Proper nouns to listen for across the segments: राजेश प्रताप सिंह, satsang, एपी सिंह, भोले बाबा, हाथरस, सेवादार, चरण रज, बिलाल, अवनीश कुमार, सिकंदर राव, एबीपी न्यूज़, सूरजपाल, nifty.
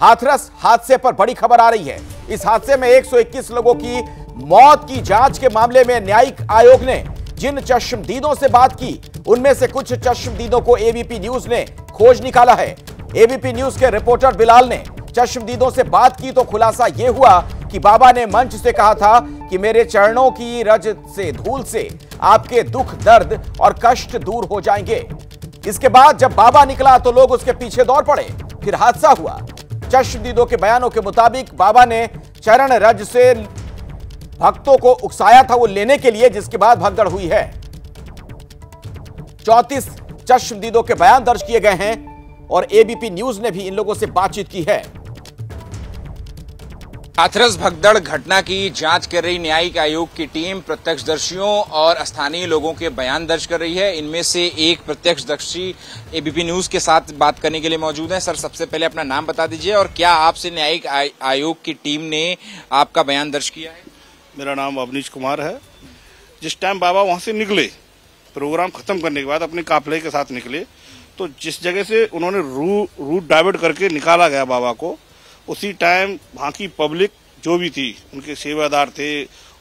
हाथरस हादसे पर बड़ी खबर आ रही है। इस हादसे में 121 लोगों की मौत की जांच के मामले में न्यायिक आयोग ने जिन चश्मदीदों से बात की, उनमें से कुछ चश्मदीदों को एबीपी न्यूज़ ने खोज निकाला है। एबीपी न्यूज़ के रिपोर्टर बिलाल ने चश्मदीदों से बात की तो खुलासा यह हुआ कि बाबा ने मंच से कहा था कि मेरे चरणों की रज से, धूल से आपके दुख, दर्द और कष्ट दूर हो जाएंगे। इसके बाद जब बाबा निकला तो लोग उसके पीछे दौड़ पड़े, फिर हादसा हुआ। चश्मदीदों के बयानों के मुताबिक बाबा ने चरण रज से भक्तों को उकसाया था वो लेने के लिए, जिसके बाद भगदड़ हुई है। 34 चश्मदीदों के बयान दर्ज किए गए हैं और एबीपी न्यूज़ ने भी इन लोगों से बातचीत की है। हाथरस भगदड़ घटना की जांच कर रही न्यायिक आयोग की टीम प्रत्यक्षदर्शियों और स्थानीय लोगों के बयान दर्ज कर रही है। इनमें से एक प्रत्यक्षदर्शी एबीपी न्यूज़ के साथ बात करने के लिए मौजूद हैं। सर, सबसे पहले अपना नाम बता दीजिए और क्या आपसे न्यायिक आयोग की टीम ने आपका बयान दर्ज किया है? मेरा नाम अवनीश कुमार है। जिस टाइम बाबा वहाँ से निकले, प्रोग्राम खत्म करने के बाद अपने काफिले के साथ निकले, तो जिस जगह से उन्होंने रूट डाइवर्ट करके निकाला गया बाबा को, उसी टाइम वहाँ की पब्लिक जो भी थी, उनके सेवादार थे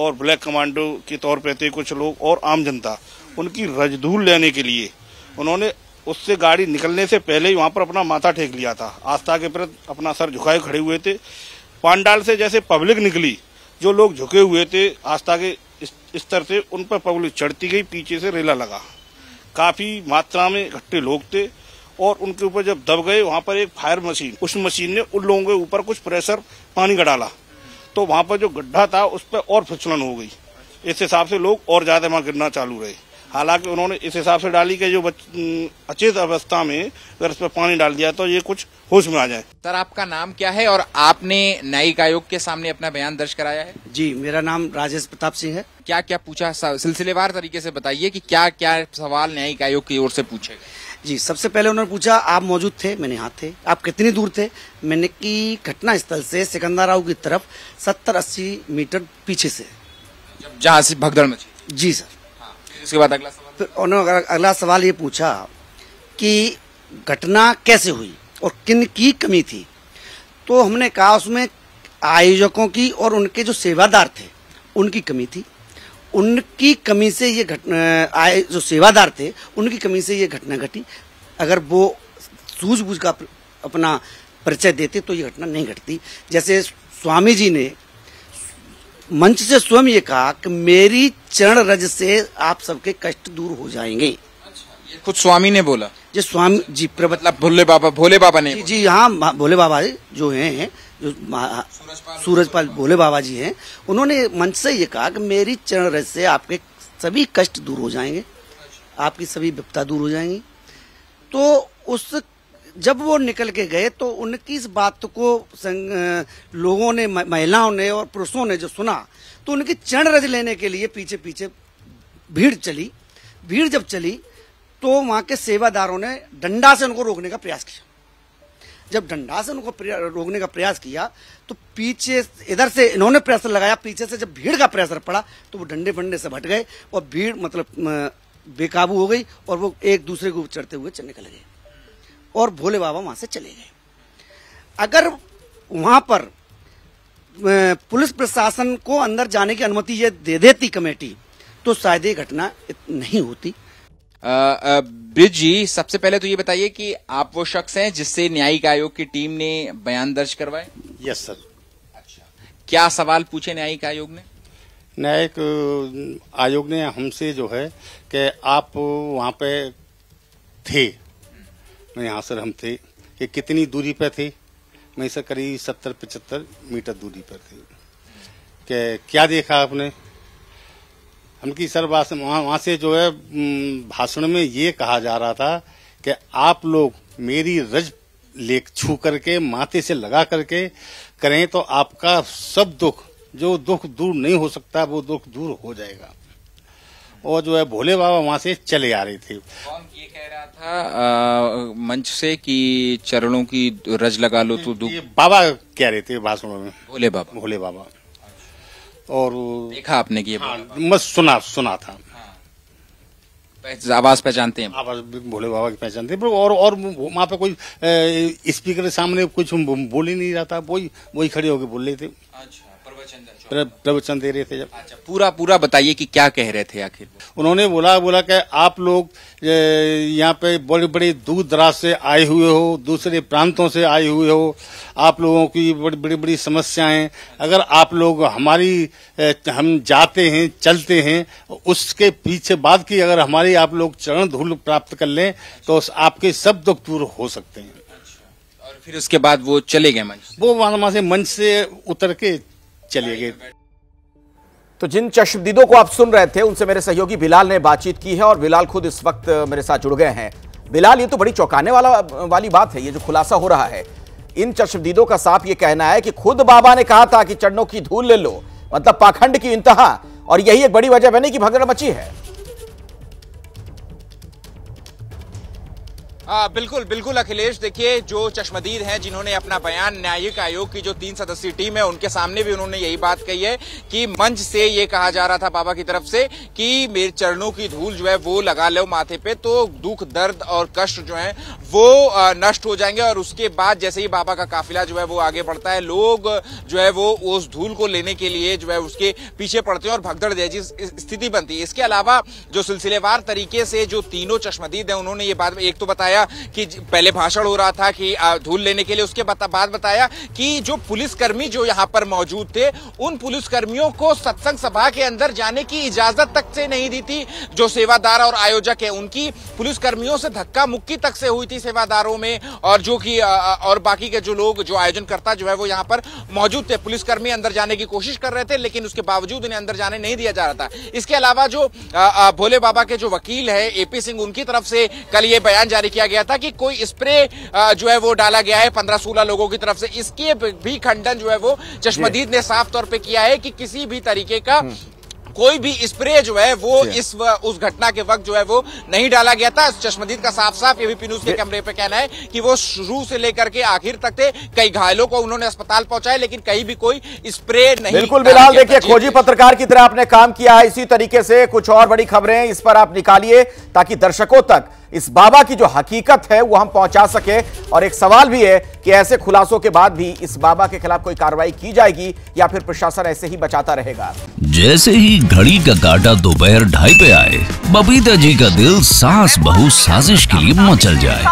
और ब्लैक कमांडो के तौर पे थे कुछ लोग और आम जनता, उनकी रजधूल लेने के लिए उन्होंने उससे गाड़ी निकलने से पहले ही वहाँ पर अपना माथा टेक लिया था। आस्था के प्रति अपना सर झुकाए खड़े हुए थे। पांडाल से जैसे पब्लिक निकली, जो लोग झुके हुए थे आस्था के स्तर से, उन पर पब्लिक चढ़ती गई, पीछे से रेला लगा। काफी मात्रा में इकट्ठे लोग थे और उनके ऊपर जब दब गए, वहाँ पर एक फायर मशीन, उस मशीन ने उन लोगों के ऊपर कुछ प्रेशर पानी का डाला, तो वहाँ पर जो गड्ढा था उस पर और फिसलन हो गई। इस हिसाब से लोग और ज्यादा वहाँ गिरना चालू रहे। हालांकि उन्होंने इस हिसाब से डाली कि जो अचेत अवस्था में अगर इस पर पानी डाल दिया तो ये कुछ होश में आ जाए। सर, आपका नाम क्या है और आपने न्यायिक आयोग के सामने अपना बयान दर्ज कराया है? जी, मेरा नाम राजेश प्रताप सिंह है। क्या क्या पूछा, सिलसिलेवार तरीके से बताइए कि क्या क्या सवाल न्यायिक आयोग की ओर से पूछे गए। जी, सबसे पहले उन्होंने पूछा आप मौजूद थे? मैंने हाथ थे। आप कितनी दूर थे? मैंने की घटना स्थल से सिकंदर राव की तरफ 70-80 मीटर पीछे से, जहाँ से भगदड़ मची। जी सर। इसके बाद अगला सवाल, फिर उन्होंने अगला सवाल ये पूछा कि घटना कैसे हुई और किन की कमी थी, तो हमने कहा उसमें आयोजकों की और उनके जो सेवादार थे उनकी कमी थी। उनकी कमी से ये घटना, जो सेवादार थे उनकी कमी से ये घटना घटी। अगर वो सूझबूझ का अपना परिचय देते तो ये घटना नहीं घटती। जैसे स्वामी जी ने मंच से स्वयं ये कहा कि मेरी चरण रज से आप सबके कष्ट दूर हो जाएंगे। अच्छा, ये खुद स्वामी ने बोला? जी, स्वामी जी, मतलब भोले बाबा ने। जी हाँ, भोले बाबा जो हैं, जो सूरजपाल भोले बाबा जी हैं, उन्होंने मंच से ये कहा कि मेरी चरण रज से आपके सभी कष्ट दूर हो जाएंगे, आपकी सभी विपदा दूर हो जाएंगी। तो उस जब वो निकल के गए तो उनकी इस बात को लोगों ने, महिलाओं ने और पुरुषों ने जो सुना, तो उनकी चरण रज लेने के लिए पीछे पीछे भीड़ चली। भीड़ जब चली तो वहाँ के सेवादारों ने डंडा से उनको रोकने का प्रयास किया। जब डंडा से उनको रोकने का प्रयास किया तो पीछे इधर से इन्होंने प्रेशर लगाया, पीछे से जब भीड़ का प्रेशर पड़ा तो वो डंडे फंडे से हट गए और भीड़ मतलब बेकाबू हो गई और वो एक दूसरे को चढ़ते हुए चलने लगे और भोले बाबा वहां से चले गए। अगर वहां पर पुलिस प्रशासन को अंदर जाने की अनुमति ये दे देती कमेटी, तो शायद ये घटना नहीं होती। ब्रिज जी, सबसे पहले तो ये बताइए कि आप वो शख्स हैं जिससे न्यायिक आयोग की टीम ने बयान दर्ज करवाए? Yes sir. अच्छा, क्या सवाल पूछे न्यायिक आयोग ने? न्यायिक आयोग ने हमसे जो है कि आप वहां पे थे? नहीं हाँ सर, हम थे। ये कितनी दूरी पर थे? मैं सर करीब 70-75 मीटर दूरी पर थे। क्या देखा आपने? हमकी सर बात वहाँ से जो है भाषण में ये कहा जा रहा था कि आप लोग मेरी रज लेख छू करके, माथे से लगा करके करें तो आपका सब दुख, जो दुख दूर नहीं हो सकता वो दुख दूर हो जाएगा। और जो है भोले बाबा वहाँ से चले आ रहे थे। कौन ये कह रहा था मंच से कि चरणों की रज लगा लो तो दुख? बाबा कह रहे थे भाषणों में, भोले बाबा। और देखा आपने कि? हाँ, मत सुना था। हाँ। आवाज पहचानते हैं, आवाज भोले बाबा की पहचानते हैं। और वहाँ पे कोई स्पीकर के सामने कुछ बोल ही नहीं रहा था, वही खड़े होके बोल रहे थे। अच्छा, प्रवचन दे रहे थे जब। अच्छा, पूरा बताइए कि क्या कह रहे थे आखिर। उन्होंने बोला कि आप लोग यहाँ पे बड़े बड़े दूर दराज से आए हुए हो, दूसरे प्रांतों से आए हुए हो, आप लोगों की बड़ी बड़ी समस्याएं, अगर आप लोग हम जाते हैं चलते हैं उसके पीछे बाद की अगर हमारी आप लोग चरण धूल प्राप्त कर लें तो आपके सब दुख दूर हो सकते हैं। और फिर उसके बाद वो चले गए मंच, वो वहां से मंच से उतर के चलिए गए। तो जिन चश्मदीदों को आप सुन रहे थे उनसे मेरे सहयोगी बिलाल ने बातचीत की है और बिलाल खुद इस वक्त मेरे साथ जुड़ गए हैं। बिलाल, ये तो बड़ी चौंकाने वाली बात है, ये जो खुलासा हो रहा है। इन चश्मदीदों का साफ ये कहना है कि खुद बाबा ने कहा था कि चरणों की धूल ले लो, मतलब पाखंड की इंतहा, और यही एक बड़ी वजह बनी कि भगदड़ मची है। बिल्कुल बिल्कुल अखिलेश, देखिए जो चश्मदीद हैं जिन्होंने अपना बयान न्यायिक आयोग की जो 3 सदस्यीय टीम है उनके सामने भी उन्होंने यही बात कही है कि मंच से ये कहा जा रहा था बाबा की तरफ से कि मेरे चरणों की धूल जो है वो लगा लो माथे पे तो दुख दर्द और कष्ट जो है वो नष्ट हो जाएंगे। और उसके बाद जैसे ही बाबा का काफिला जो है वो आगे बढ़ता है, लोग जो है वो उस धूल को लेने के लिए जो है उसके पीछे पड़ते हैं और भगदड़ जैसी स्थिति बनती है। इसके अलावा जो सिलसिलेवार तरीके से जो तीनों चश्मदीद हैं उन्होंने ये बात एक तो बताया कि पहले भाषण हो रहा था कि धूल लेने के लिए, उसके बाद बताया कि जो पुलिसकर्मी जो यहां पर मौजूद थे उन पुलिसकर्मियों को सत्संग सभा के अंदर जाने की इजाजत तक से नहीं दी थी। जो सेवादार और आयोजक है उनकी पुलिसकर्मियों से धक्का मुक्की तक से हुई थी सेवादारों में, और जो कि और बाकी के जो लोग जो आयोजनकर्ता जो है वो यहां पर मौजूद थे। पुलिसकर्मी अंदर जाने की कोशिश कर रहे थे लेकिन उसके बावजूद उन्हें अंदर जाने नहीं दिया जा रहा था। इसके अलावा जो भोले बाबा के जो वकील है एपी सिंह, उनकी तरफ से कल यह बयान जारी किया गया था कि कोई स्प्रे जो है वो डाला गया है 15-16 लोगों की तरफ से। इसके भी खंडन जो है वो चश्मदीद ने साफ तौर पे किया है कि किसी भी तरीके का कोई भी स्प्रे जो है वो उस घटना के वक्त जो है वो नहीं डाला गया था। चश्मदीद का साफ साफ एबीपी न्यूज़ के कैमरे पे कहना है कि वो शुरू से लेकर के आखिर तक थे। कई घायलों को उन्होंने अस्पताल पहुंचाया लेकिन कहीं भी कोई स्प्रे नहीं। बिल्कुल बिलाल, देखिए खोजी पत्रकार की तरह आपने काम किया है, इसी तरीके से कुछ और बड़ी खबरें इस पर आप निकालिए ताकि दर्शकों तक इस बाबा की जो हकीकत है वो हम पहुंचा सके। और एक सवाल भी है कि ऐसे खुलासों के बाद भी इस बाबा के खिलाफ कोई कार्रवाई की जाएगी या फिर प्रशासन ऐसे ही बचाता रहेगा। जैसे ही घड़ी का काटा दोपहर 2:30 पे आए, बबीता जी का दिल सास बहू साजिश के लिए मचल जाए।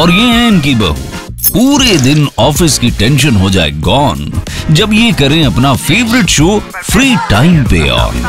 और ये है इनकी बहू, पूरे दिन ऑफिस की टेंशन हो जाए गॉन जब ये करें अपना फेवरेट शो फ्री टाइम पे ऑन।